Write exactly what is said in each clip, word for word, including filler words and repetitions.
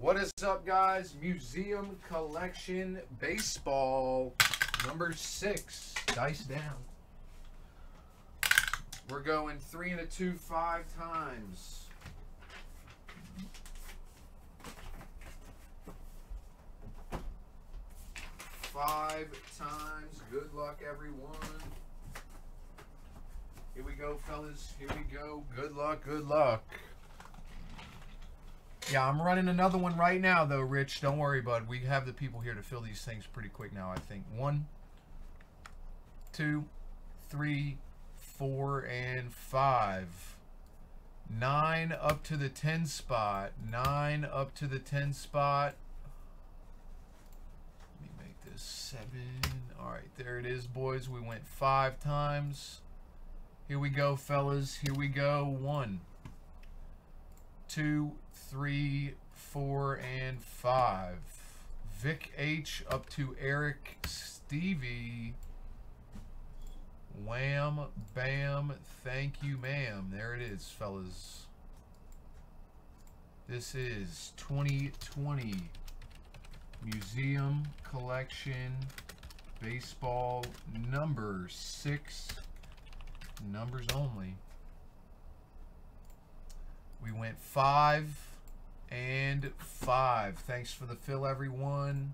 What is up, guys? Museum Collection Baseball, number six. Dice down. We're going three and a two five times. Five times. Good luck, everyone. Here we go, fellas. Here we go. Good luck. Good luck. Yeah, I'm running another one right now, though, Rich. Don't worry, bud. We have the people here to fill these things pretty quick now, I think. One, two, three, four, and five. Nine up to the ten spot. Nine up to the ten spot. Let me make this seven. All right, there it is, boys. We went five times. Here we go, fellas. Here we go. One, two, three, four, and five. Vic H up to Eric Stevie. Wham, bam, thank you, ma'am. There it is, fellas. This is twenty twenty Museum Collection Baseball number six. Numbers only. We went five and five. Thanks for the fill, everyone.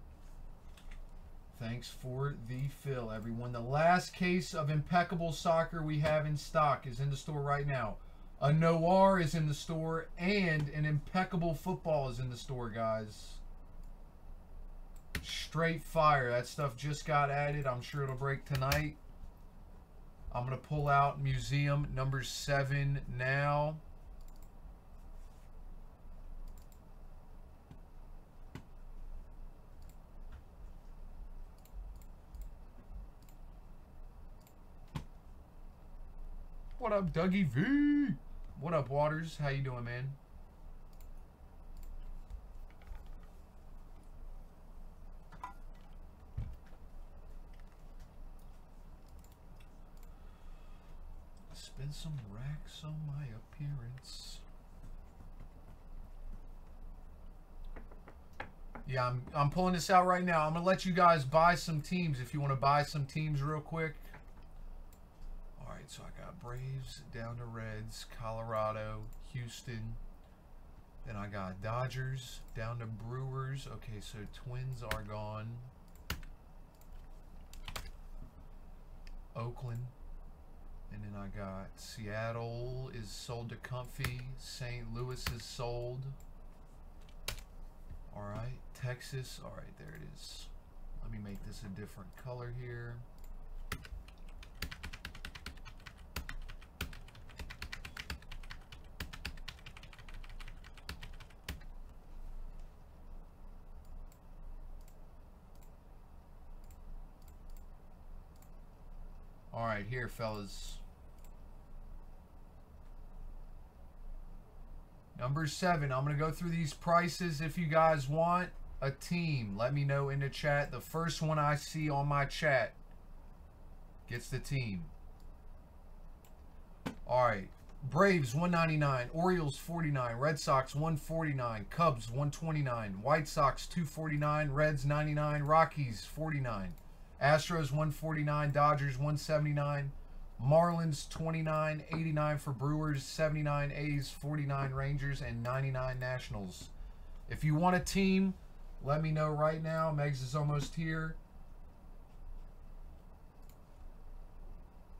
Thanks for the fill, everyone. The last case of Impeccable Soccer we have in stock is in the store right now. A Noir is in the store, and an Impeccable Football is in the store, guys. Straight fire. That stuff just got added. I'm sure it'll break tonight. I'm going to pull out Museum number seven now. What up, Dougie V? What up, Waters? How you doing, man? Spend some racks on my appearance. Yeah, I'm, I'm pulling this out right now. I'm going to let you guys buy some teams if you want to buy some teams real quick. So I got Braves down to Reds, Colorado, Houston. Then I got Dodgers down to Brewers. Okay, so Twins are gone. Oakland. And then I got Seattle is sold to Comfy. Saint Louis is sold. All right, Texas. All right, there it is. Let me make this a different color here. Alright, here, fellas. Number seven. I'm going to go through these prices. If you guys want a team, let me know in the chat. The first one I see on my chat gets the team. Alright. Braves, one ninety-nine. Orioles, forty-nine. Red Sox, one forty-nine. Cubs, one twenty-nine. White Sox, two forty-nine. Reds, ninety-nine. Rockies, forty-nine. Astros one forty-nine, Dodgers one seventy-nine, Marlins twenty-nine, eighty-nine for Brewers, seventy-nine A's, forty-nine Rangers, and ninety-nine Nationals. If you want a team, let me know right now. Megs is almost here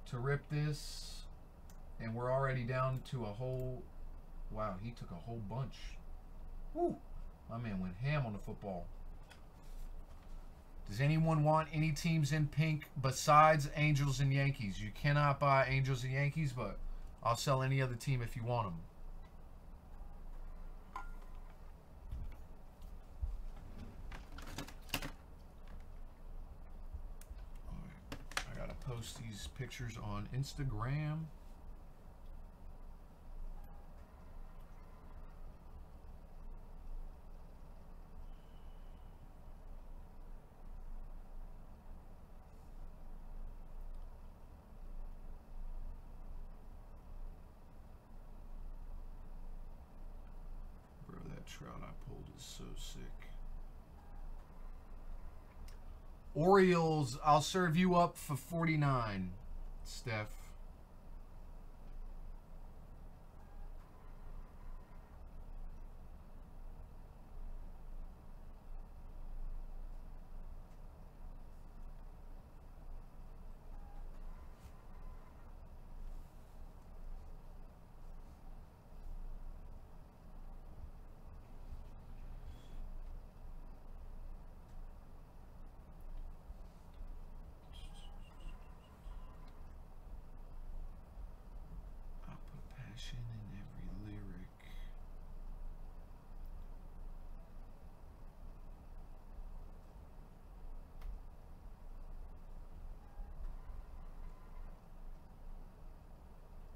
to rip this, and we're already down to a whole. Wow, he took a whole bunch. Woo! My man went ham on the football. Does anyone want any teams in pink besides Angels and Yankees? You cannot buy Angels and Yankees, but I'll sell any other team if you want them. All right. I gotta post these pictures on Instagram. Trout I pulled is so sick. Orioles, I'll serve you up for forty-nine, Steph.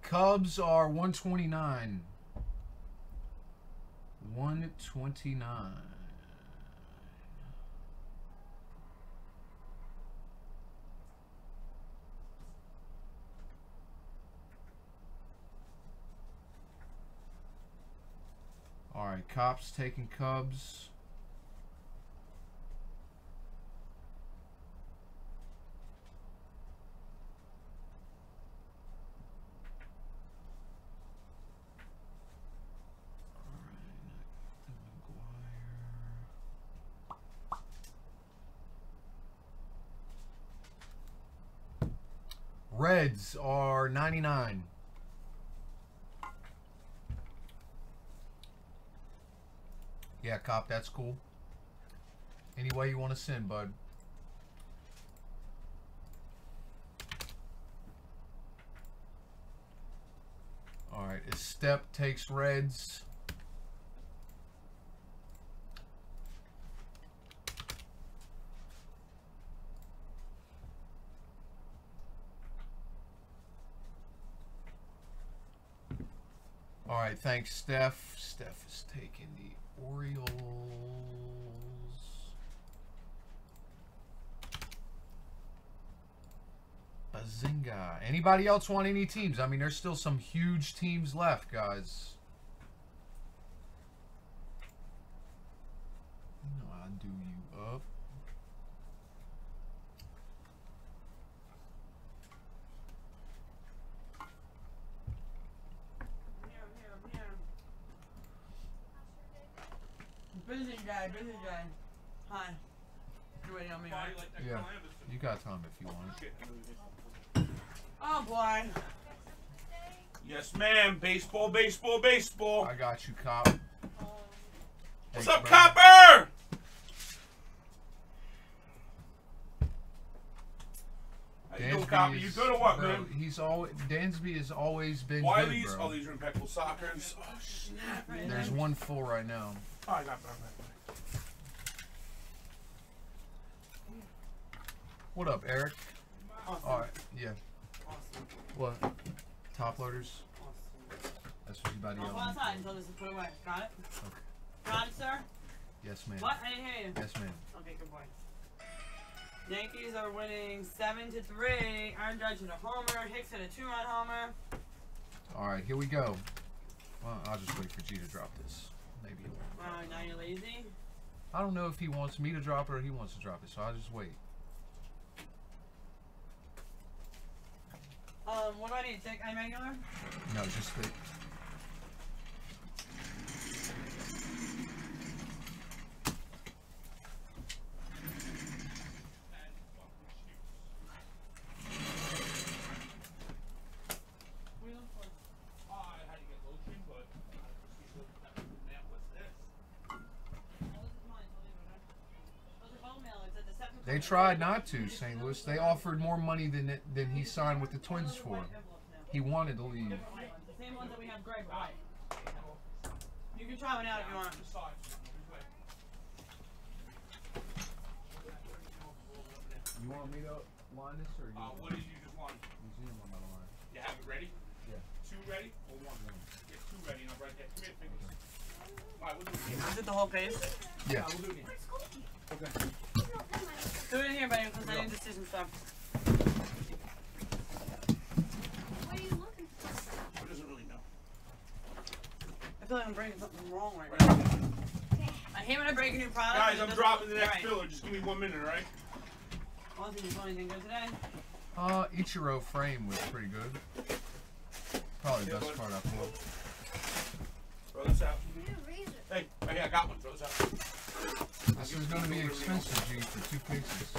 Cubs are one twenty-nine. one twenty-nine. All right, Cops taking Cubs. Reds are ninety-nine. Yeah, Cop, that's cool. Any way you want to send, bud. All right, as Step takes Reds. Alright, thanks, Steph. Steph is taking the Orioles. Bazinga. Anybody else want any teams? I mean, there's still some huge teams left, guys. No, I'll do you up. Busy guy. Hi. You waiting on me, right? Yeah. You got time if you want. Oh, boy. Yes, ma'am. Baseball, baseball, baseball. I got you, Cop. Um, What's up, bro? Copper? How you doing, Copper? You good or what, bro, man? He's always, Dansby has always been Why good, these? Bro. Oh, these are impeccable sockers. Oh, snap, man. There's one full right now. Oh, I got that. What up, Eric? Awesome. All right, yeah. Awesome. What? Top loaders? Awesome. That's what you about to yell. I'll go outside until this is put away. Got it? Okay. Got it, sir? Yes, ma'am. What? I didn't hear you. Yes, ma'am. Okay, good boy. Yankees are winning seven to three. Aaron Judge hit a homer. Hicks hit a two-run homer. All right, here we go. Well, I'll just wait for G to drop this. Maybe he won't. Wow, now you're lazy? I don't know if he wants me to drop it or he wants to drop it, so I'll just wait. Um, what do I need? Take irregular? No, just the... They tried not to, Saint Louis. They offered more money than than he signed with the Twins for. He wanted to leave. The same ones that we have gray, right? You can try one out if you want. You want me to line this or you? Uh, what did you just want? Museum on my line. You have it ready? Yeah. Two ready or one? Yeah, two ready, and I'm right there. Come here, fingers. All right, we'll do it again. Is it the whole page? Yeah. All right, we'll do it again. Okay. Do it in here, buddy, because I need to see some stuff. What are you looking for? Who doesn't really know? I feel like I'm bringing something wrong right now. him and I break a new product. Guys, I'm dropping the next right. filler. Just give me one minute, all right? I don't think there's anything good today. Uh, Ichiro frame was pretty good. Probably the yeah, best part I pulled. Throw this out. Hey, right here, I got one. Throw this out. This is going to be expensive, G, for two pieces.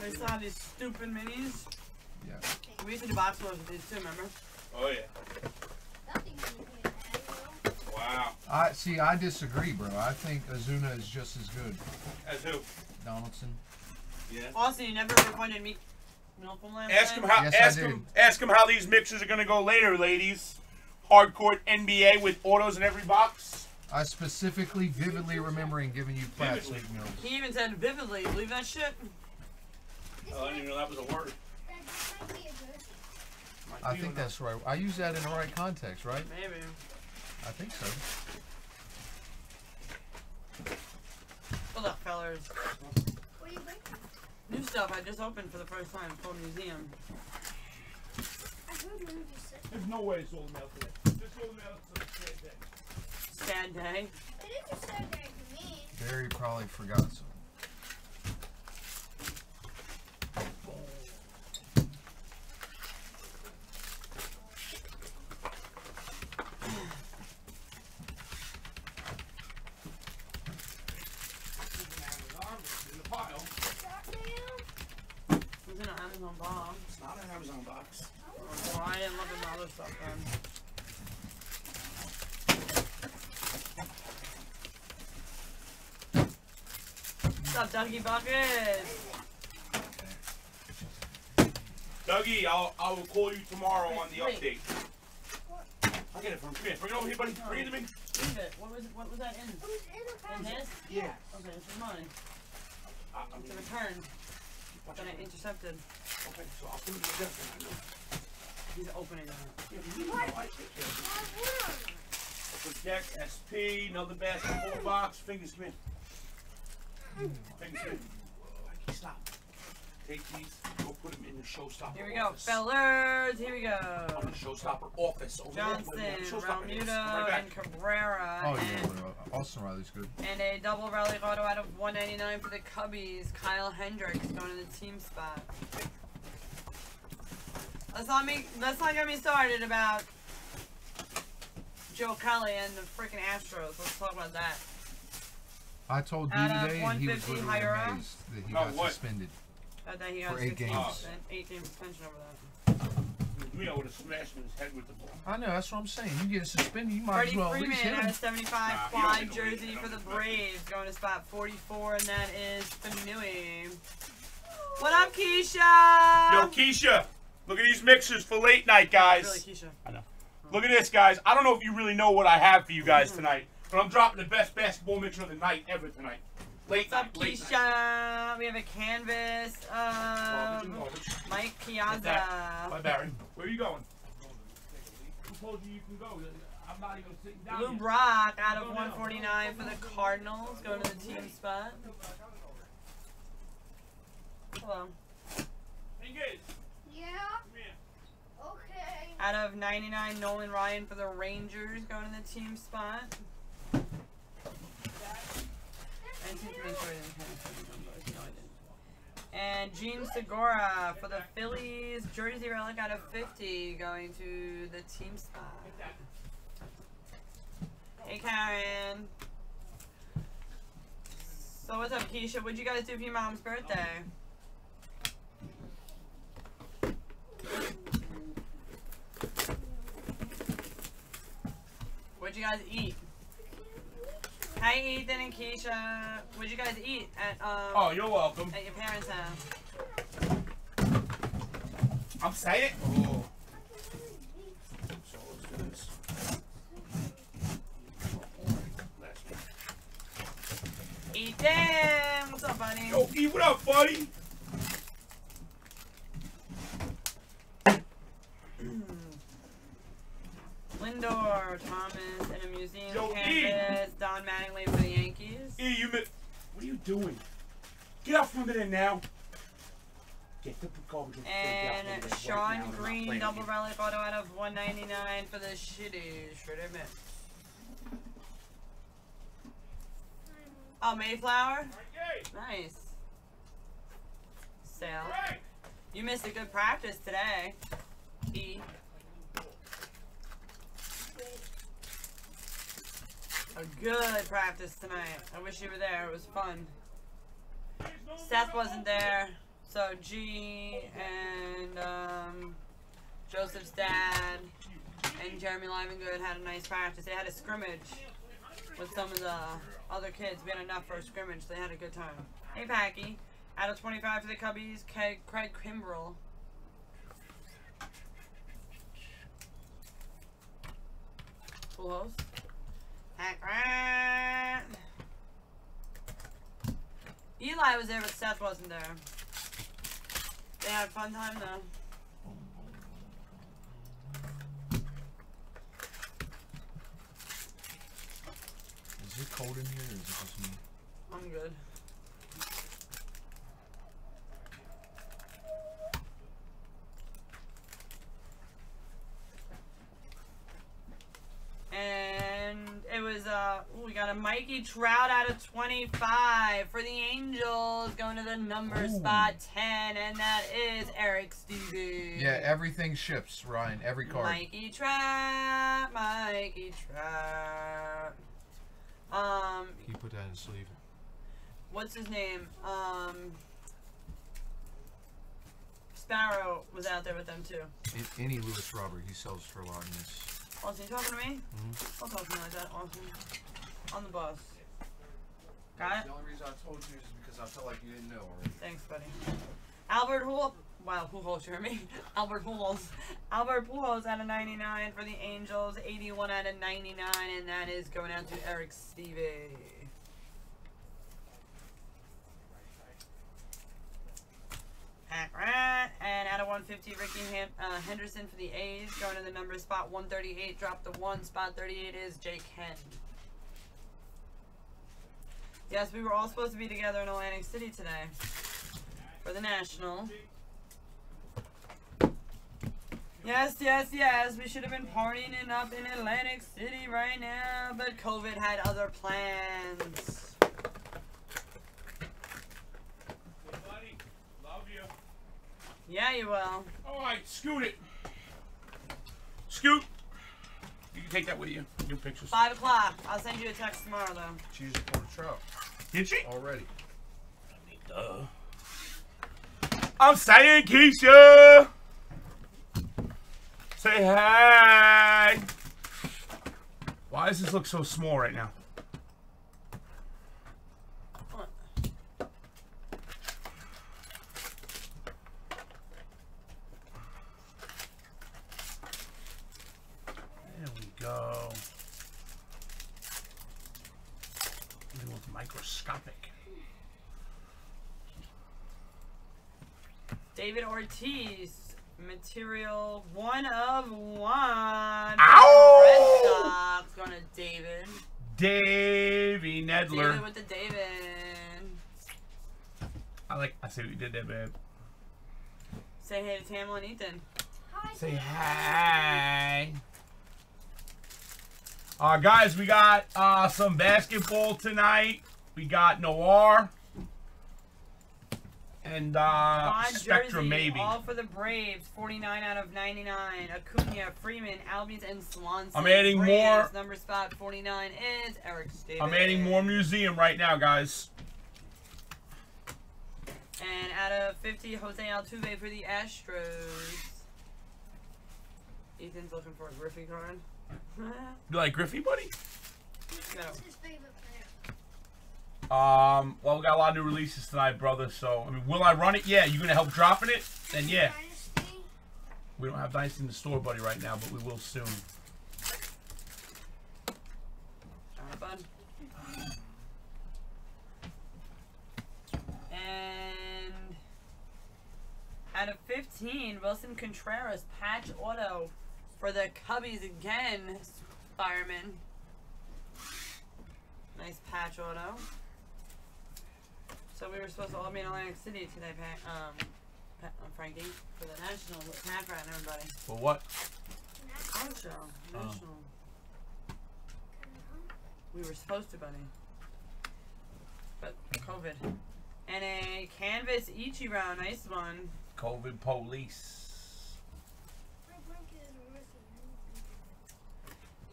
They still have these stupid minis. Yeah. We used to do box loads with these too, remember? Oh, yeah. Wow. I see, I disagree, bro. I think Azuna is just as good. As who? Donaldson. Yeah. Austin, you never appointed me. Ask him how. Yes, ask him. Ask him how these mixers are gonna go later, ladies. Hardcore N B A with autos in every box. I specifically, vividly remembering giving you Platts League meals. He even said vividly. Believe that shit. Oh, I didn't even know that was a word. I think that's right. I use that in the right context, right? Maybe. I think so. Hold up, fellas. What are you bringing? New stuff I just opened for the first time for a museum. There's no way it's old mail today. It's old mail today. Sad day. It is a sad day for me. Barry probably forgot something. Box. It's not an Amazon box. Oh, I didn't look at my other stuff then. What's up, Dougie Bucket? Dougie, I'll, I will call you tomorrow wait, on the wait. update. I'll get it from here. Bring it over here, buddy. Bring it to me. Leave it. What was, what was that in? It was in, a in this? Yeah. Okay, this is mine. Uh, it's a return. Then I intercepted. Okay, so I'll put it in the desk. He's opening it. Protect, S P, another basketball box. Fingers, come in. Fingers, come in. Mikey, stop. Take these, go put them in the showstopper Here we office. go, fellers. Here we go. On the showstopper office. Over Johnson, Ramuto, right and Cabrera. Oh, yeah. Austin Riley's good. And a double rally auto out of one ninety-nine for the Cubbies. Kyle Hendricks going to the team spot. Let's not, make, let's not get me started about Joe Kelly and the freaking Astros. Let's talk about that. I told you today, and he was literally amazed that he got oh, suspended. That he got for eight games. Oh. Eight game suspension over that. Me, I would have smashed him in his head with the ball. I know, that's what I'm saying. You get suspended, you might Freddie as well Freeman at least hit him. Freddie Freeman had a seventy-five quad nah, jersey for the Braves. Going to spot forty-four, and that is Fanui. What up, Keisha? Yo, Keisha. Look at these mixers for late night, guys. Really, Keisha. I know. Look at this, guys. I don't know if you really know what I have for you guys tonight, but I'm dropping the best basketball mixer of the night ever tonight. Late What's up, night, Keisha? Night. We have a canvas of um, Mike Piazza. Bye, Barry. Where are you going? Who told you you can go? I'm not even sitting down. Lou Brock out of one forty-nine for the Cardinals. Go to the team spot. Hello. Hey, guys. Yeah? Okay. Out of ninety-nine, Nolan Ryan for the Rangers. Go to the team spot. And Gene Segura for the Phillies, jersey relic out of fifty, going to the team spot. Hey Karen. So what's up, Keisha? What'd you guys do for your mom's birthday? What'd you guys eat? Hi Ethan and Keisha. What'd you guys eat at um Oh you're welcome. At your parents' house? I'm saying it. Oh. So let's do this. Ethan! What's up, buddy? Yo, E, what up, buddy? Lindor, Thomas, and a museum Yo, canvas, e. Don Mattingly for the Yankees. E, you What are you doing? Get out from there now. Get the garbage. And Sean right Green, double here. relic auto out of one ninety-nine for the shitty. Should admit. Oh, Mayflower? Nice. Sale. You missed a good practice today. E. A good practice tonight. I wish you were there. It was fun. Seth wasn't there. So G and um, Joseph's dad and Jeremy Livengood had a nice practice. They had a scrimmage with some of the other kids. We had enough for a scrimmage. They had a good time. Hey, Packy. Out of twenty-five for the Cubbies, Craig Kimbrell. Full host. Hack rat. Eli was there, but Seth wasn't there. They had a fun time, though. Is it cold in here, or is it just me? I'm good. And it was, uh, ooh, we got a Mikey Trout out of twenty-five for the Angels, going to the number ooh. Spot ten, and that is Eric Stevie. Yeah, everything ships, Ryan, every card. Mikey Trout, Mikey Trout. Um, Can you put that in his sleeve? What's his name? Um, Sparrow was out there with them, too. In, any Lewis Robert, he sells for a lot in this. Austin, you talking to me? Mm-hmm. Don't talk to me like that, Austin. On the bus. Got it? The only reason I told you is because I felt like you didn't know already. Thanks, buddy. Albert Pujols. Wow, Pujols, Jeremy. Albert Pujols. Albert Pujols out of ninety-nine for the Angels. eighty-one out of ninety-nine, and that is going out to Eric Stevie. And out of one fifty, Ricky Hen uh, Henderson for the A's, going to the number spot one thirty-eight, drop the one, spot thirty-eight is Jake Henn. Yes, we were all supposed to be together in Atlantic City today for the National. Yes, yes, yes, we should have been partying it up in Atlantic City right now, but COVID had other plans. Yeah, you will. Alright, scoot it. Scoot. You can take that with you. New pictures. Five o'clock. I'll send you a text tomorrow, though. She used it for the trout. Did she? Already. I mean, duh. I'm saying, Keisha. Say hi. Why does this look so small right now? Go. It looks microscopic. David Ortiz, material one of one. Ow! Red Sox going to David. Davey Nedler. David with the David. I like. I see what you did there, babe. Say hey to Tamla and Ethan. Hi. Say hi. Uh, guys, we got uh, some basketball tonight. We got Noir and uh, Spectrum, maybe. All for the Braves, forty-nine out of ninety-nine. Acuna, Freeman, Albies, and Swanson. I'm adding Braves, more. Number spot forty-nine is Eric Davis. I'm adding more museum right now, guys. And out of fifty, Jose Altuve for the Astros. Ethan's looking for a Griffey card. You like Griffey, buddy? No. Um, well, we got a lot of new releases tonight, brother. So, I mean, will I run it? Yeah. You gonna help dropping it? Then yeah. We don't have Dynasty in the store, buddy, right now, but we will soon. All right, bud. And out of fifteen, Wilson Contreras patch auto. For the Cubbies again, Fireman. Nice patch auto. So we were supposed to all be in Atlantic City today, Pat, um, Pat, um, Frankie, for the National. Pat Rat and everybody. For what? National. National. Um. We were supposed to, buddy. COVID. And a canvas Ichiro, nice one. COVID police. My blanket is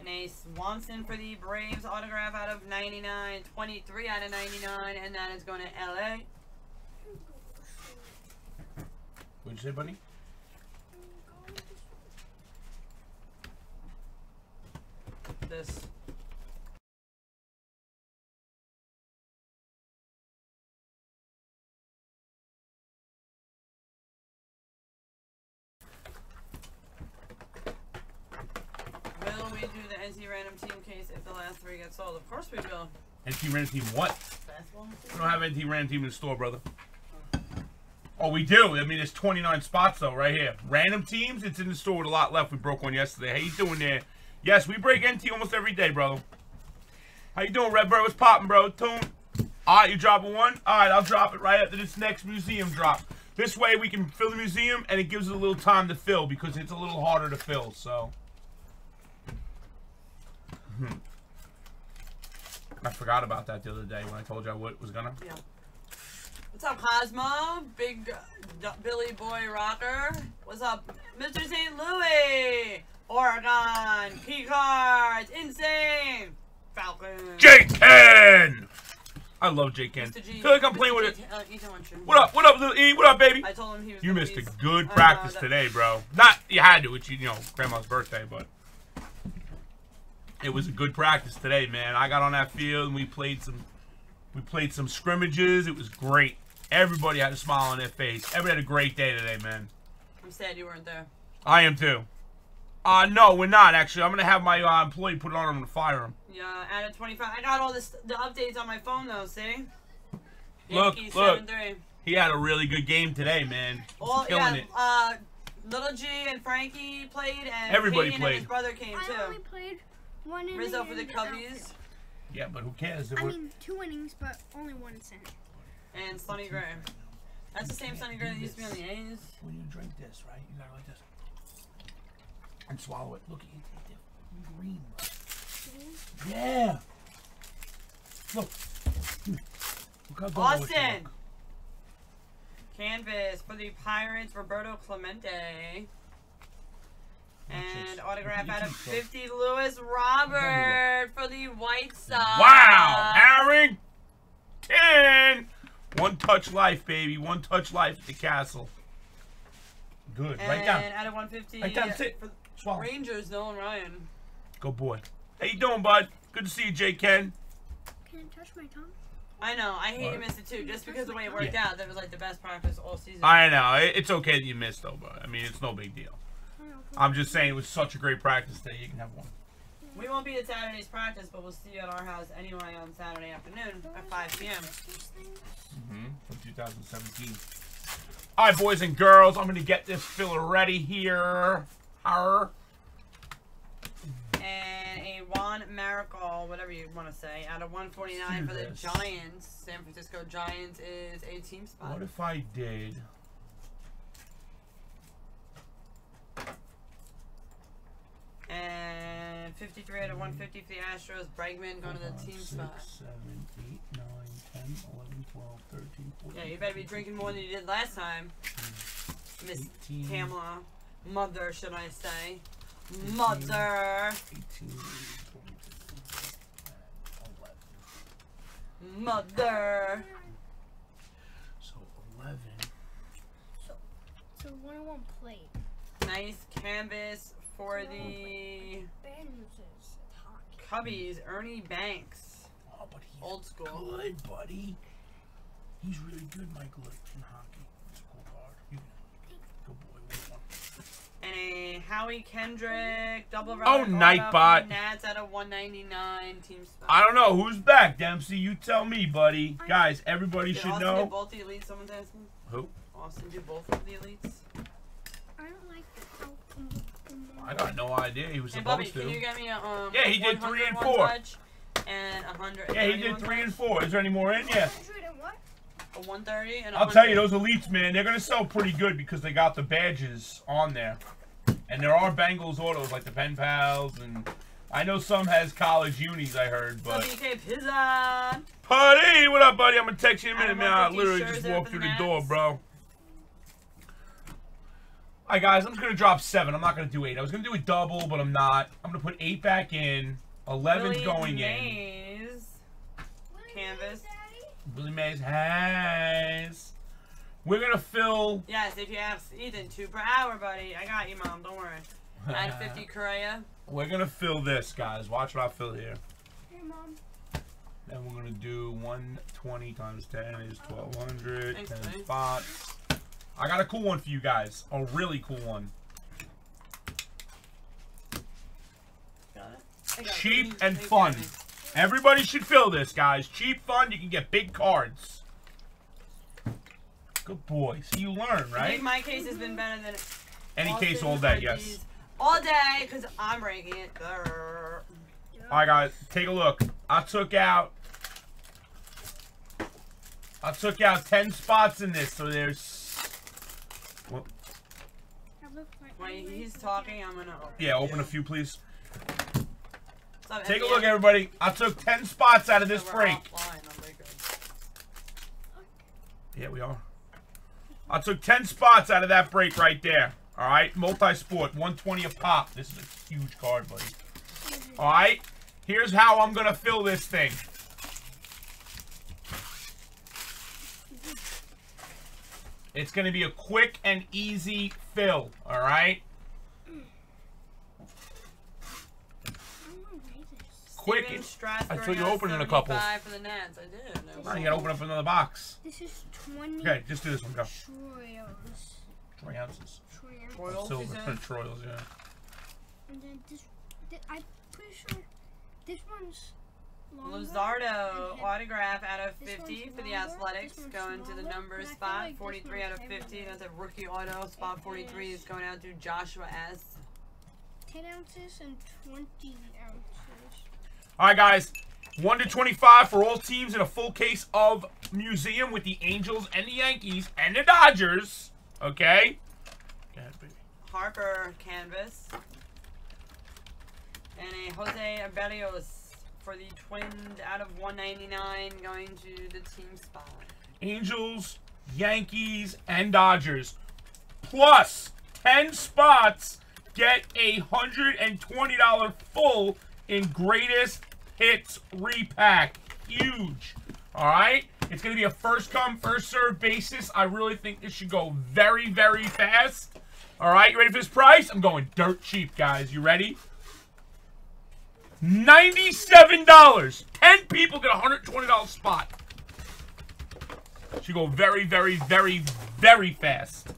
missing. And a Swanson for the Braves autograph out of ninety-nine, twenty-three out of ninety-nine, and that is going to L A. What'd you say, buddy? This. Will we do the N C Random Team case if the last three get sold? Of course we will. N C Random Team what? Basketball? We don't have N C Random Team in the store, brother. Oh, we do. I mean, there's twenty-nine spots, though, right here. Random Teams, it's in the store with a lot left. We broke one yesterday. How you doing there? Yes, we break N T almost every day, bro. How you doing, Redbird? What's poppin', bro? Tune. All right, you dropping one? All right, I'll drop it right after this next museum drop. This way we can fill the museum, and it gives it a little time to fill because it's a little harder to fill, so. Hmm. I forgot about that the other day when I told you I was gonna. Yeah. What's up, Cosmo? Big Billy Boy Rocker. What's up, Mister Saint Louis? Oregon, key cards, insane, Falcon. Jake Ken! I love Jake Ken. I feel like I'm playing with it. Uh, what up, what up, little E? What up, baby? I told him he was You missed piece. a good uh, practice today, bro. Not, you had to, it's, you know, Grandma's birthday, but it was a good practice today, man. I got on that field and we played some, we played some scrimmages. It was great. Everybody had a smile on their face. Everybody had a great day today, man. I'm sad you weren't there. I am too. Uh, no, we're not, actually. I'm going to have my uh, employee put it on him to fire him. Yeah, out of twenty-five. I got all this, the updates on my phone, though, see? Look, Yankees, look. seven three. He had a really good game today, man. Well, yeah, it. Uh, Little G and Frankie played, and everybody Kagan played. And his brother came, too. I only played one inning. Rizzo for the Cubbies. Yeah, but who cares? I mean, two innings, but only one cent. And Sonny Gray. That's the same Sonny Gray that used to be on the A's. When you drink this, right, you got to like this. And swallow it. Look at you take that green. Mm-hmm. Yeah. Look. Look how good Austin. Canvas for the Pirates, Roberto Clemente. And autograph out of fifty, Lewis Robert for the White Sox. Wow, Harrington. One touch life, baby. One touch life at the Castle. Good. And right down. Out of one fifty. Right down. Sit. Swallow. Rangers, Nolan Ryan. Good boy. How you doing, bud? Good to see you, Jake Ken. Can it touch my tongue? I know. I hate what? You missed it, too. Can Just because of the way it worked yeah. out, that was like the best practice all season. I know. It's okay that you missed, though, but I mean, it's no big deal. I'm just saying it was such a great practice today. You can have one. We won't be at Saturday's practice, but we'll see you at our house anyway on Saturday afternoon at five P M Mm-hmm. From two thousand seventeen. All right, boys and girls. I'm going to get this filler ready here. Arr. And a Juan Marichal, whatever you want to say, out of one forty-nine for the Giants. San Francisco Giants is a team spot. What if I did? And fifty-three out of one fifty for the Astros. Bregman going to the team spot. six, seven, eight, nine, ten, eleven, twelve, thirteen, fourteen. Yeah, you better be drinking more than you did last time, Miss Pamela. Mother, should I say. Mother. Mother. So eleven. So, so one oh one plate. Nice canvas for the Cubbies, Ernie Banks. Oh, but he's old school. Good, buddy. He's really good, Michael, in hockey. He's a cool guard. Good boy. One. And a Howie Kendrick double round. Oh, Nightbot. Nats out of one ninety-nine team spot. I don't know who's back, Dempsey. You tell me, buddy. I Guys, everybody should Austin know. Did both the elites? Someone's asking. Who? Austin did both of the elites. I don't like the I got no idea. He was hey, supposed Bubby, to. Can you get me a, um, yeah, he did three and four. And one hundred. Yeah, he did three touch? and four. Is there any more in? Yeah. A one thirty and I'll tell you, those elites, man, they're gonna sell pretty good because they got the badges on there. And there are Bengals autos like the Pen Pals and I know some has college unis, I heard, but... Putty! What up, buddy? I'm going to text you in a minute, man. I literally just walked through the door, bro. All right, guys. I'm just going to drop seven. I'm not going to do eight. I was going to do a double, but I'm not. I'm going to put eight back in. eleven's going in. Canvas. Willie Mays has. We're going to fill... Yes, if you have Ethan, two per hour, buddy. I got you, Mom. Don't worry. Add fifty Correa. We're going to fill this, guys. Watch what I fill here. Hey, Mom. Then we're going to do one twenty times ten is twelve hundred. Thanks, ten is five. I got a cool one for you guys. A really cool one. Got it. Cheap and fun. Everybody should fill this, guys. Cheap, fun. You can get big cards. Good boy. So you learn, right? I think my case has been better than... Any case all day, yes. All day, because I'm ranking it. Brr. All right, guys, take a look. I took out, I took out ten spots in this, so there's. What? Wait, he's talking. I'm gonna. Open yeah, open a few, please. Up, take a look, everybody. I took ten spots out of this so break. Yeah, we are. I took ten spots out of that break right there. All right, multi-sport, one twenty a pop. This is a huge card, buddy. All right, here's how I'm going to fill this thing. It's going to be a quick and easy fill, all right? Quick. I told you open in a couple. For the Nats. I did. No, no, you got to open up another box. This is twenty. Okay, just do this one, go. Troy ounces. Troy ounces. Silver. Troyals, yeah. And then this, this, I'm pretty sure this one's longer. Luzardo autograph out of fifty for the Athletics. Going to the number spot. Like forty-three out of fifty. That's a rookie auto. Spot forty-three is going out to Joshua S. ten ounces and twenty ounces. All right, guys. one to twenty-five for all teams in a full case of Museum with the Angels and the Yankees and the Dodgers. Okay. Harper canvas. And a Jose Abelios for the Twins out of one ninety-nine going to the team spot. Angels, Yankees, and Dodgers. Plus ten spots get a one hundred twenty dollar full in greatest hits repack. Huge. All right. It's going to be a first-come, first-served basis. I really think this should go very, very fast. All right, you ready for this price? I'm going dirt cheap, guys. You ready? ninety-seven dollars. ten people get a one hundred twenty dollar spot. Should go very, very, very, very fast.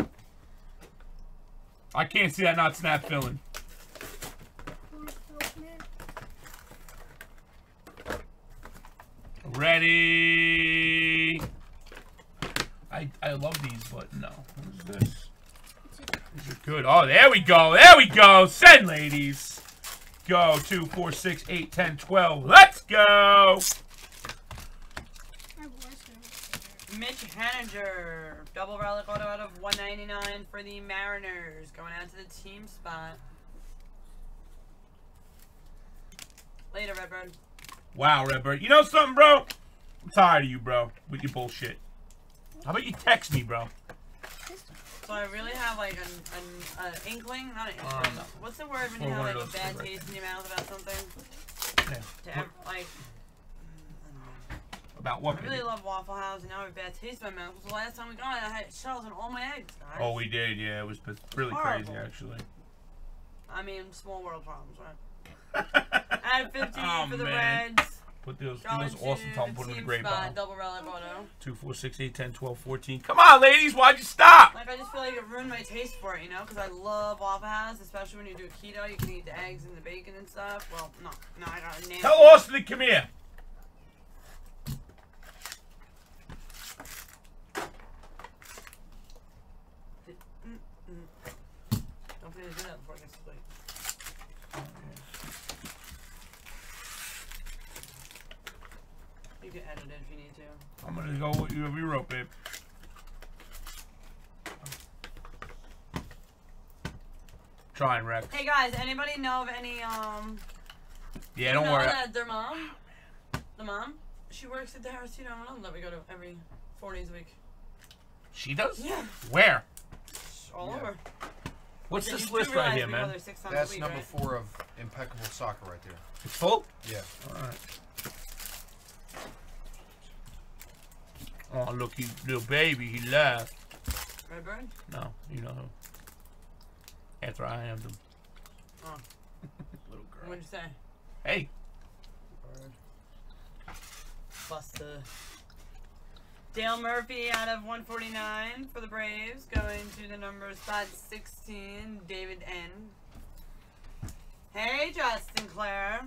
I can't see that not snap filling. Ready. I I love these, but no. What is this? These are good. Oh, there we go. There we go. Send, ladies. Go. Two, four, six, eight, ten, twelve. Let's go. Mitch Haniger. Double relic auto out of one ninety-nine for the Mariners. Going out to the team spot. Later, Redbird. Wow, Redbird. You know something, bro? I'm tired of you, bro, with your bullshit. How about you text me, bro? So I really have, like, an, an, an inkling? Not an inkling. Um, What's the word when you have, like, a bad taste in your mouth about something? Yeah. To, like... About what? I really baby? love Waffle House, and now I have a bad taste in my mouth. Because the last time we got it, I had shells on all my eggs. Guys. Oh, we did, yeah. It was really horrible. Crazy, actually. I mean, small world problems, right? Add fifteen oh, for the man. Reds. Put those, those awesome Tom put them in the gray bottle. Double relic auto. two, four, six, eight, ten, twelve, fourteen. Come on, ladies, why'd you stop? Like, I just feel like it ruined my taste for it, you know? Because I love Waffle House, especially when you do keto. You can eat the eggs and the bacon and stuff. Well, no, no, I got a name. Tell Austin to come here. Don't forget to do that before it gets late. You can edit it if you need to. I'm gonna go with you if you wrote, babe. Try and wreck. Hey guys, anybody know of any um Yeah, don't worry. That their mom, the mom, she works at the Harris two nine one one that we go to every four days a week. She does? Yeah. Where? All yeah. over. What's this list right here, man? That's week, number right? four of Impeccable Soccer right there. It's full? Yeah. All right. Oh, look, he, little baby, he left. Red Bird? No, you know him. After I am them. Oh. Little girl. What'd you say? Hey. Bird. Buster. Dale Murphy out of one forty-nine for the Braves, going to the number spot sixteen, David N. Hey, Justin Clare.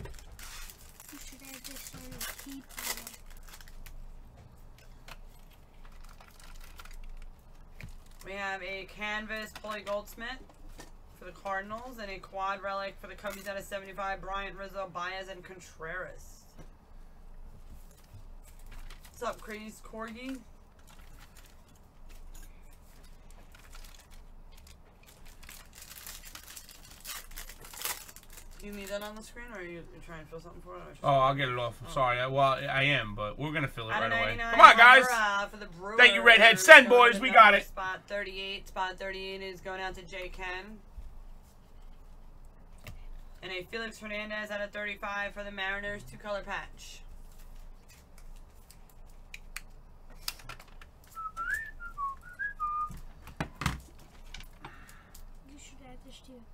Should I just keep We have a canvas Paulie Goldschmidt for the Cardinals and a quad relic for the Cubbies out of seventy-five, Bryant, Rizzo, Baez, and Contreras. What's up, Craze Corgi? You need that on the screen, or are you trying to fill something for it? Oh, I'll get it off. I'm oh. sorry. Well, I am, but we're going to fill it right away. Come on, guys. For the Brewers, thank you, Redhead. Send, boys. We got it. Spot thirty-eight. Spot thirty-eight is going out to J. Ken. And a Felix Hernandez out of thirty-five for the Mariners. Two-color patch.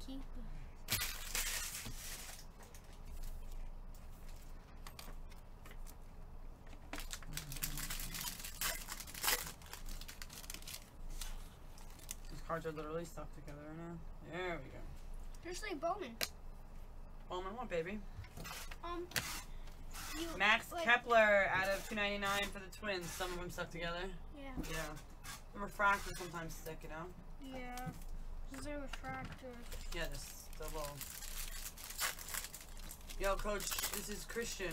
Keep These cards are literally stuck together now. There we go. There's like Bowman. Bowman, what, baby? Um. You, Max like, Kepler out of two ninety-nine for the Twins. Some of them stuck together. Yeah. Yeah. The refractors sometimes stick, you know? Yeah. They're refractors. Yeah, this double. Yo, Coach, this is Christian.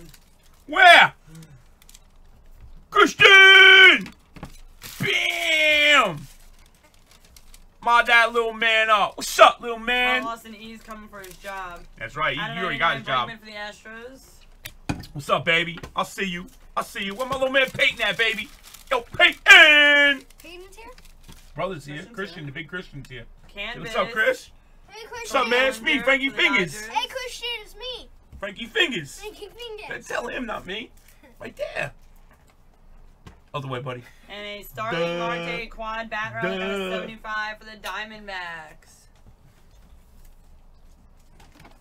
Where? Mm. Christian! Bam! Mod that little man up. What's up, little man? Well, Austin E's coming for his job. That's right. He, you already got his job. For the Astros. What's up, baby? I'll see you. I'll see you. Where my little man Peyton at, baby? Yo, Peyton! Peyton's here? Brother's here. Christian's Christian, here. The big Christian's here. Canvas. What's up, Chris? Hey, Christian. What's up, man? It's me, Frankie Fingers. Hey, Christian, it's me. Frankie Fingers. Frankie Fingers. Tell him, not me. Right there. Other way, buddy. And a Starling Marte quad bat relic out of seventy-five for the Diamondbacks.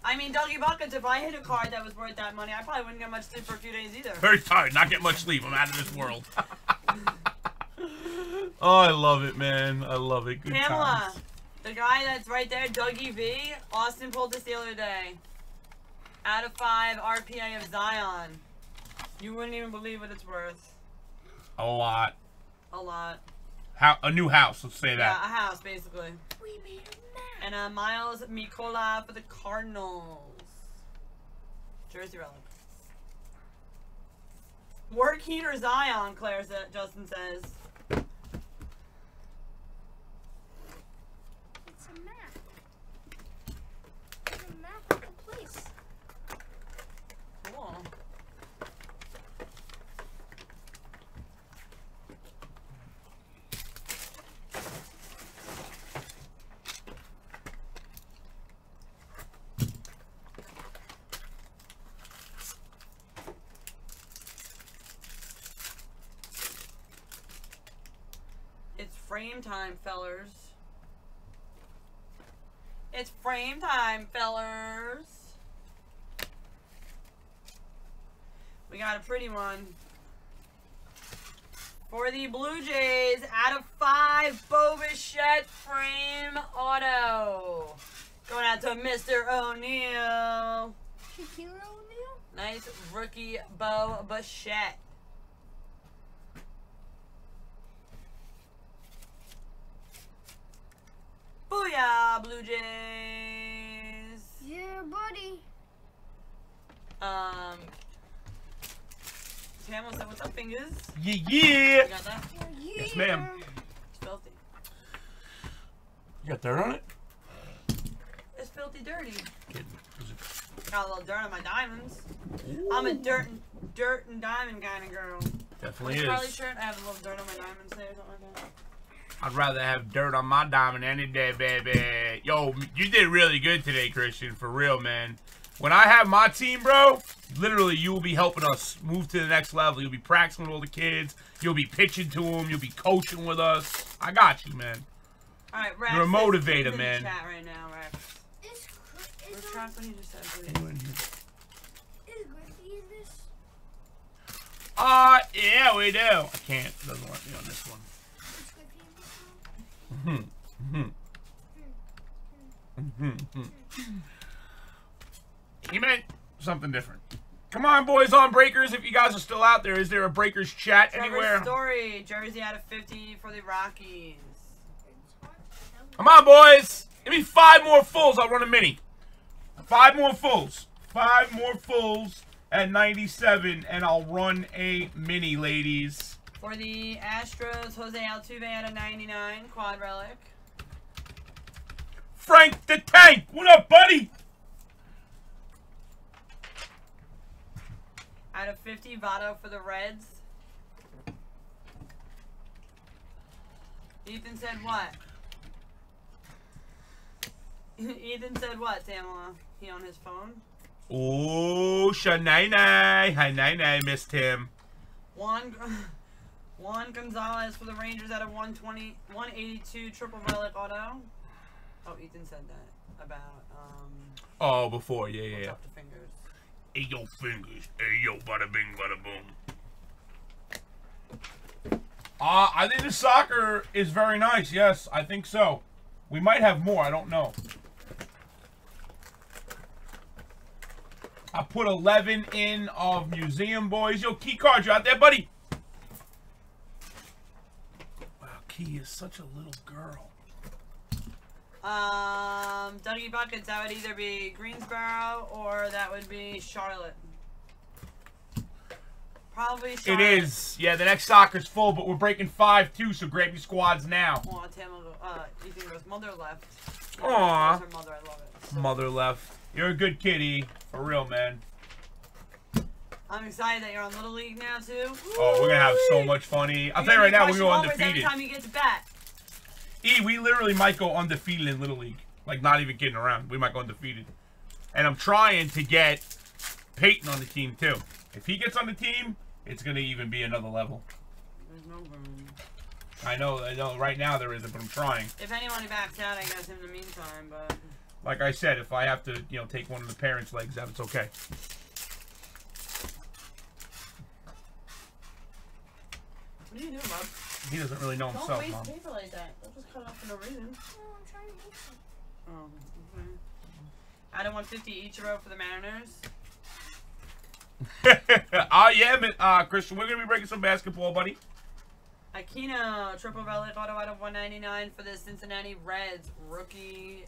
I mean, Dougie Buckets, if I hit a card that was worth that money, I probably wouldn't get much sleep for a few days either. Very tired. Not get much sleep. I'm out of this world. Oh, I love it, man. I love it. Good Pamela, times. The guy that's right there, Dougie V, Austin pulled this the other day. Out of five, R P A of Zion. You wouldn't even believe what it's worth. A lot. A lot. How, a new house, let's say that. Yeah, a house, basically. We made a map. And uh, Miles Mikola for the Cardinals. Jersey relic. Work heat or Zion, Claire, Justin says. Frame time, fellers. It's frame time, fellers. We got a pretty one. For the Blue Jays, out of five, Bo Bichette frame auto. Going out to Mister O'Neill. Shaquille O'Neal? Nice rookie Bo Bichette. Booyah, Blue Jays! Yeah, buddy. Um, Tamil said, "What's up, fingers?" Yeah, yeah. You got that? Yeah, yeah. Yes, ma'am. It's filthy. You got dirt on it? It's filthy dirty. Kidding. Got a little dirt on my diamonds. Ooh. I'm a dirt and, dirt and diamond kind of girl. Definitely is. Charlie's shirt, I have a little dirt on my diamonds there or something like that. I'd rather have dirt on my diamond any day, baby. Yo, you did really good today, Christian. For real, man. When I have my team, bro, literally, you will be helping us move to the next level. You'll be practicing with all the kids. You'll be pitching to them. You'll be coaching with us. I got you, man. All right, Rex, you're a motivator, man. Chat right now, Rex. Is, is Retract um, what he just said. Anyone here? Is Griffey in this? Uh, yeah, we do. I can't. It doesn't want me on this one. Hmm. Hmm. Hmm. Hmm. He meant something different. Come on, boys on Breakers. If you guys are still out there, is there a Breakers chat Trevor anywhere? Story jersey out of fifty for the Rockies. Come on, boys. Give me five more fulls. I'll run a mini. Five more fulls. Five more fulls at ninety-seven, and I'll run a mini, ladies. For the Astros, Jose Altuve out of ninety-nine, quad relic. Frank the Tank, what up, buddy? Out of fifty, Votto for the Reds. Ethan said what? Ethan said what, Tamala? He on his phone? Oh, shanai-nai. Hi-nai-nai, missed him. One... Juan Gonzalez for the Rangers out of one twenty, one eighty-two, triple relic auto. Oh, Ethan said that about, um... Oh, before, yeah, yeah, yeah. The fingers. Hey, yo, fingers. Hey, yo, bada bing, bada boom. Uh, I think the soccer is very nice, yes, I think so. We might have more, I don't know. I put eleven in of Museum Boys. Yo, key card, you out there, buddy? He is such a little girl. Um, Dougie Buckets, that would either be Greensboro or that would be Charlotte. Probably Charlotte. It is. Yeah, the next soccer's full, but we're breaking five, too, so grab your squads now. Aw, Tamil, uh, Ethan goes, mother left. Aw. Her mother, I love it. So. Mother left. You're a good kitty. For real, man. I'm excited that you're on Little League now, too. Oh, we're going to have so much funny. I'll tell you right now, we're going undefeated. Every time you get to bat. E, we literally might go undefeated in Little League. Like, not even kidding around. We might go undefeated. And I'm trying to get Peyton on the team, too. If he gets on the team, it's going to even be another level. There's no room. I know, I know. Right now there isn't, but I'm trying. If anyone backs out, I guess in the meantime, but... Like I said, if I have to, you know, take one of the parents' legs out, it's okay. What are you doing, Bob? He doesn't really know himself, Mom. Don't waste paper like that. They'll just cut off for no reason. No, I'm trying to make some. Oh, okay. Out of one fifty, Ichiro for the Mariners. Oh, yeah, uh, Christian. We're going to be breaking some basketball, buddy. Aquino, triple relic auto out of one ninety-nine for the Cincinnati Reds. Rookie.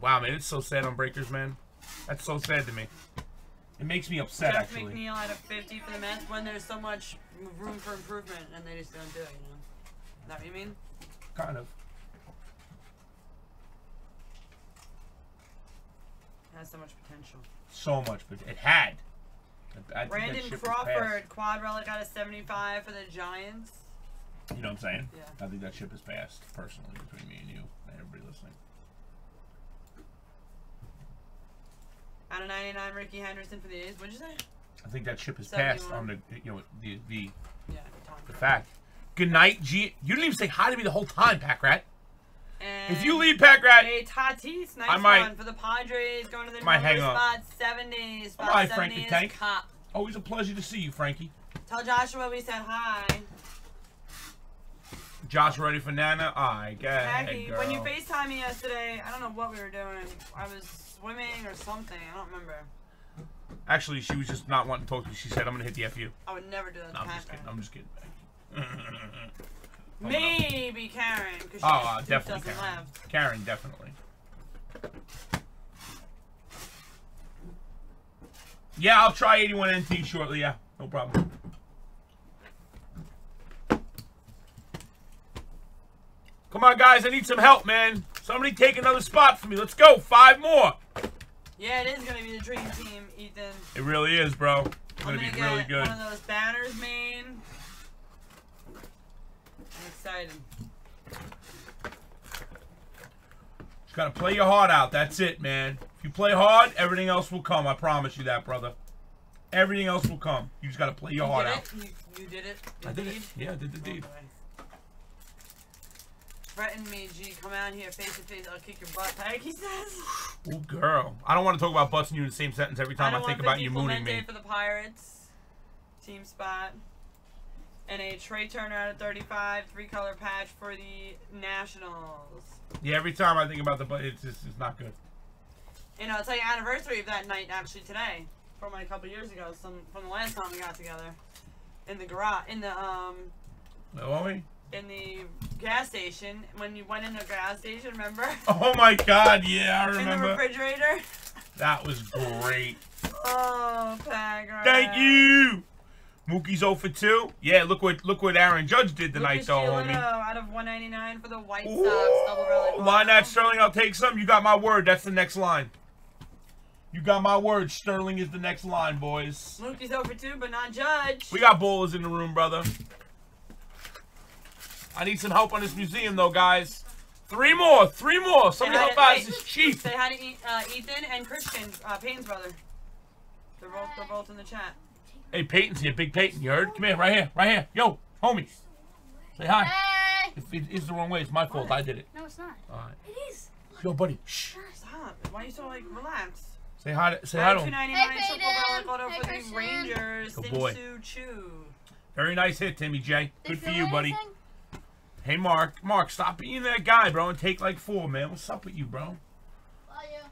Wow, man. It's so sad on Breakers, man. That's so sad to me. It makes me upset, Jeff actually. Jeff McNeil out of fifty for the Mets when there's so much room for improvement and they just don't do it, you know? Is that what you mean? Kind of. It has so much potential. So much potential. It had. I, I Brandon Crawford, quad relic out of seventy-five for the Giants. You know what I'm saying? Yeah. I think that ship has passed, personally, between me and you and everybody listening. Out of ninety-nine, Ricky Henderson for the A's. What'd you say? I think that ship has passed on the, you know, the the, yeah, the fact. Good night, G. You didn't even say hi to me the whole time, Pack Rat. And if you leave, Pack Rat, hey, Tatis, nice I might, one for the Padres. Going to the number hang spot, seven days. Spot, hi, seven Frankie days, Tank. Cop. Always a pleasure to see you, Frankie. Tell Joshua we said hi. Josh ready for Nana? I guess. Jackie, when you FaceTimed me yesterday, I don't know what we were doing. I was swimming or something. I don't remember. Actually, she was just not wanting to talk to me. She said, I'm going to hit the F U. I would never do that. No, I'm just kidding. I'm just kidding. Maybe Karen. Cause she oh, uh, definitely Karen. Left. Karen, definitely. Yeah, I'll try eighty-one N T shortly. Yeah, no problem. Come on, guys. I need some help, man. Somebody take another spot for me. Let's go. Five more. Yeah, it is going to be the dream team, Ethan. It really is, bro. It's going to be really good. I'm going to get one of those banners, man. I'm excited. Just got to play your heart out. That's it, man. If you play hard, everything else will come. I promise you that, brother. Everything else will come. You just got to play your you heart out. You, you did it? Did I did it. Yeah, I did the deed. Oh, threaten me, G. Come out here face to face. I'll kick your butt. Like he says. Oh, girl. I don't want to talk about butts and you in the same sentence every time I, I think about you mooning me. For the Pirates. Team spot. And a Trey Turner out of thirty-five. Three-color patch for the Nationals. Yeah, every time I think about the butt, it's just it's not good. You know, it's like anniversary of that night actually today. From a couple years ago, some from the last time we got together, in the garage, in the um, Hello? in the gas station. When you went in the gas station, remember? Oh my God, yeah, I remember. In the refrigerator. That was great. Oh, Pagra. Thank you. Mookie's oh for two. Yeah, look what look what Aaron Judge did tonight, Lucas though, Giolito, homie. Out of one ninety-nine for the White Sox. Ooh, double relic. Line that Sterling. I'll take some. You got my word. That's the next line. You got my word. Sterling is the next line, boys. Mookie's over too, but not Judge. We got bowlers in the room, brother. I need some help on this museum, though, guys. Three more. Three more. Somebody help out. This is cheap. Say hi to uh, Ethan and Christian, uh, Peyton's brother. They're both, they're both in the chat. Hey, Peyton's here. Big Peyton, you heard? Come here. Right here. Right here. Yo, homie. Say hi. Hey. If it is the wrong way, it's my fault. What? I did it. No, it's not. All right. It is. Yo, buddy. Shh. Stop. Why are you so, like, relaxed? Say hi to, say hi to him. Hey, hey, for the Rangers. Good boy. Very nice hit, Timmy J. Good for you, buddy. Hey, Mark. Mark, stop being that guy, bro, and take like four, man. What's up with you, bro? Oh, yeah.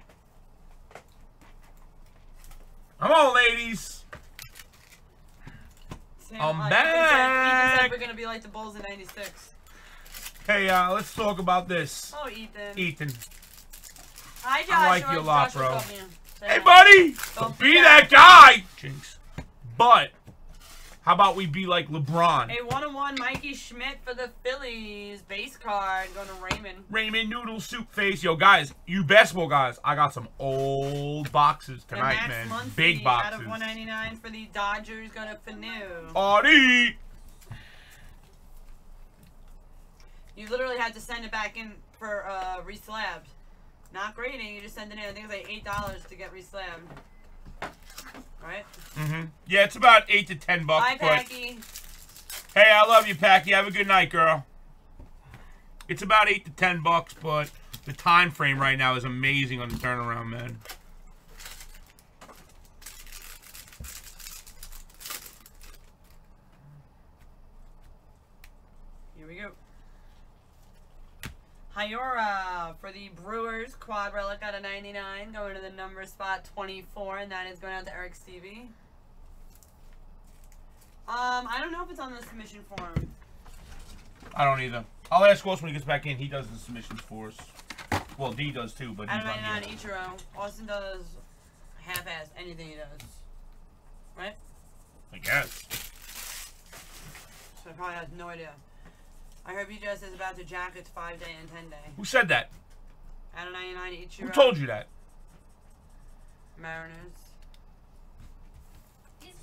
Come on, ladies. I'm back. Ethan said we're going to be like the Bulls in ninety-six. Hey, uh, let's talk about this. Oh, Ethan. Ethan. Hi, Josh. I like you a lot, bro. Hey, buddy! Don't be that guy! Jinx. But, how about we be like LeBron? A one-on-one Mikey Schmidt for the Phillies. Base card. Going to Raymond. Raymond Noodle Soup Face. Yo, guys, you basketball guys, I got some old boxes tonight, man. Muncy, big boxes. Out of one ninety-nine for the Dodgers. Going to Fanu. Audie! You literally had to send it back in for uh, re-slabbed. Not grading, you just send it in. I think it's like eight dollars to get re-slammed. Right? Mm-hmm. Yeah, it's about eight to ten bucks. Bye, Packy. Hey, I love you, Packy. Have a good night, girl. It's about eight to ten bucks, but the time frame right now is amazing on the turnaround, man. Here we go. Hyora for the Brewers, quad relic out of ninety-nine, going to the number spot twenty-four, and that is going out to Eric Stevie. Um, I don't know if it's on the submission form. I don't either. I'll ask Wilson when he gets back in. He does the submissions for us. Well, D does too, but he's not here. Out of ninety-nine, Ichiro. Austin does half-ass anything he does. Right? I guess. So I probably have no idea. I heard B J S is about to jack its five day and ten day. Who said that? Out of ninety-nine, Ichiro. Who told you that? Mariners.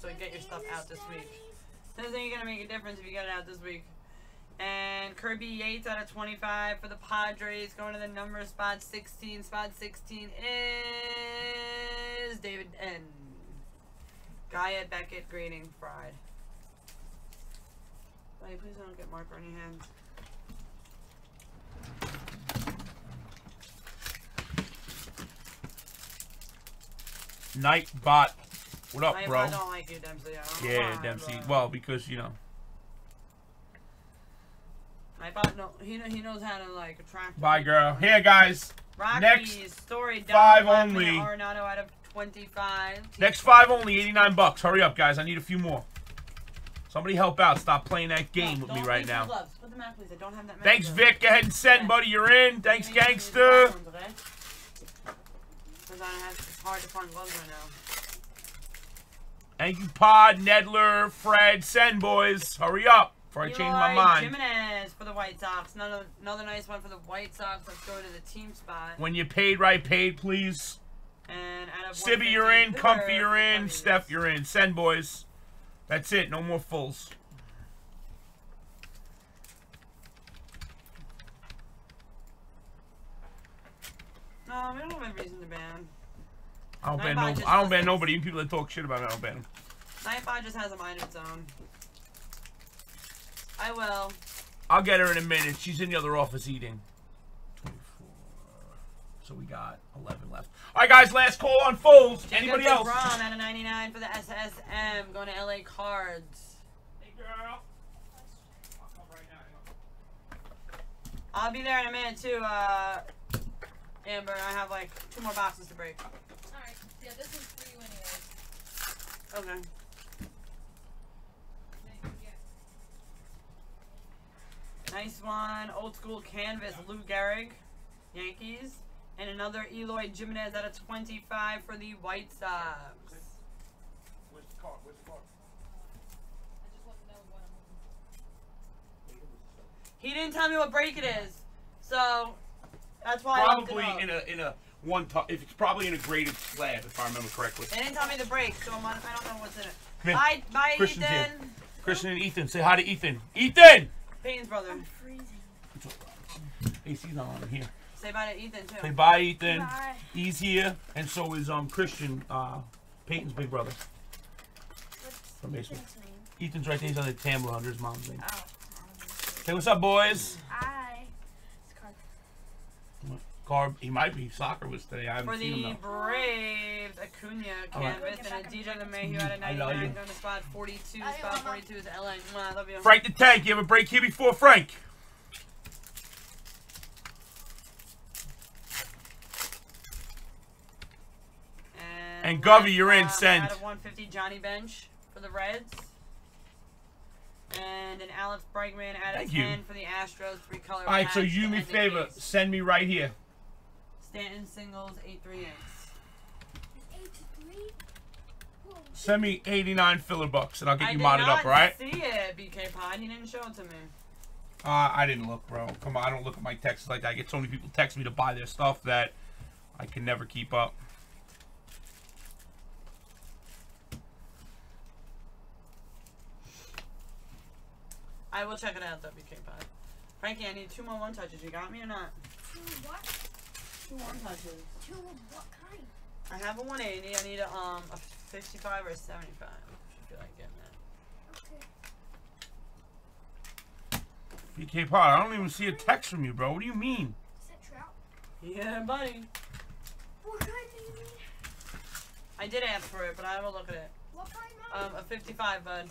So get your stuff out this week. Doesn't think you're going to make a difference if you get it out this week. And Kirby Yates out of twenty-five for the Padres. Going to the number spot sixteen. Spot sixteen is David N. Gaia Beckett greeting fried. Buddy, please don't get marker on your hands. Nightbot. What up, Nightbot, bro? I don't like you, Dempsey. I don't yeah, Dempsey. Bro. Well, because, you know. Nightbot, no, he, he knows how to, like, attract. Bye, girl. Here, yeah, guys. Rockies, next story five only. Arenado out of twenty-five. Next five only, eighty-nine bucks. Hurry up, guys. I need a few more. Somebody help out. Stop playing that game no, with me right now. Put them out, please. I don't have that many. Thanks, Vic. Go ahead and send, buddy. You're in. Thanks, gangster. Because I have it's hard to find gloves right now. Thank you, Pod, Nedler, Fred. Send, boys. Hurry up. Before Eli I change my mind. Jimenez for the White Sox. Another, another nice one for the White Sox. Let's go to the team spot. When you paid right, paid, please. And out of Sibby, you're in. Comfy, you're in. Steph, you're in. Send, boys. That's it. No more fulls. No, we don't have a reason to ban. I don't ban, no, I don't ban nobody. Even people that talk shit about me, I don't ban them. Nightbot just has a mind of its own. I will. I'll get her in a minute. She's in the other office eating. twenty-four. So we got eleven left. All right, guys. Last call on folds. Anybody else? Rom out of ninety-nine for the S S M. Going to L A Cards. Hey, girl. I'll be there in a minute, too, uh, Amber. I have, like, two more boxes to break. All right. Yeah, this is for you anyway. Okay. Nice one. Old school canvas. Lou Gehrig, Yankees. And another Eloy Jimenez out of twenty-five for the White Sox. Where's the card? Where's the card? I just want to know what I'm looking for. He didn't tell me what break it is. So, that's why probably I in a in a one top. If it's probably in a graded slab, if I remember correctly. They didn't tell me the break, so I'm on, I don't know what's in it. Man, bye, bye, Christian's Ethan. Here. Christian and Ethan. Say hi to Ethan. Ethan! Peyton's brother. I'm freezing. A C's on here. Say bye to Ethan, too. Say bye, Ethan. Bye. He's here, and so is um Christian, uh, Peyton's big brother. From basement. Ethan's right there. He's on the Tamla under his mom's name. Oh. Hey, what's up, boys? Hi. It's Carb. Carb. He might be. Soccer was today. I haven't For seen him, For the Braves, Acuna canvas, right. And a D J LeMahieu out of ninety-nine on the spot forty-two. Spot forty-two is L A. Frank the Tank, you have a break here before Frank. And, and Govey, you're in. Send. Out of one fifty, Johnny Bench for the Reds. And an Alex Bregman out of ten for the Astros, three color. All right, so you do me a favor, send me right here. Stanton singles, eight three eight. Send me eighty-nine filler bucks, and I'll get you modded up, right? I did not see it, B K Pod. He didn't show it to me. Uh, I didn't look, bro. Come on, I don't look at my texts like that. I get so many people text me to buy their stuff that I can never keep up. I will check it out, W K Pod. Frankie, I need two more one touches. You got me or not? Two what? Two one touches. Two of what kind? I have a one eighty. I need a um a fifty-five or a seventy-five. I feel like getting that. Okay. B K Pod, I don't even see a text from you, bro. What do you mean? Is that Trout? Yeah, buddy. What kind do you need? I did ask for it, but I will look at it. What kind? Um, a fifty-five, bud.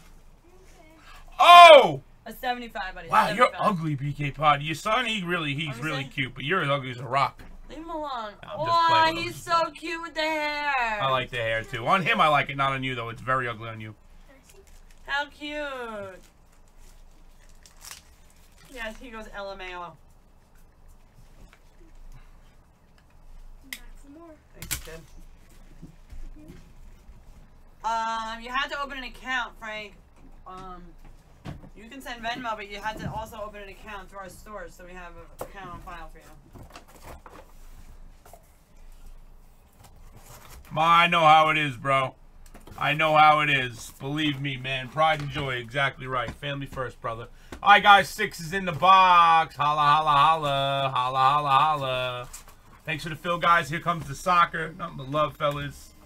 Okay. Oh. A seventy-five, buddy. Wow, seventy-five. You're ugly, B K Pod. Your son, he really, he's really saying? Cute, but you're as ugly as a rock. Leave him alone. Why? He's so playing. Cute with the hair. I like the hair, too. On him, I like it. Not on you, though. It's very ugly on you. How cute. Yes, he goes L M A O. Back for more. Thanks, kid. Um, you had to open an account, Frank. Um... You can send Venmo, but you had to also open an account through our stores, so we have an account on file for you. Ma, I know how it is, bro. I know how it is. Believe me, man. Pride and joy. Exactly right. Family first, brother. All right, guys. Six is in the box. Holla, holla, holla. Holla, holla, holla. Thanks for the fill, guys. Here comes the soccer. Nothing but love, fellas.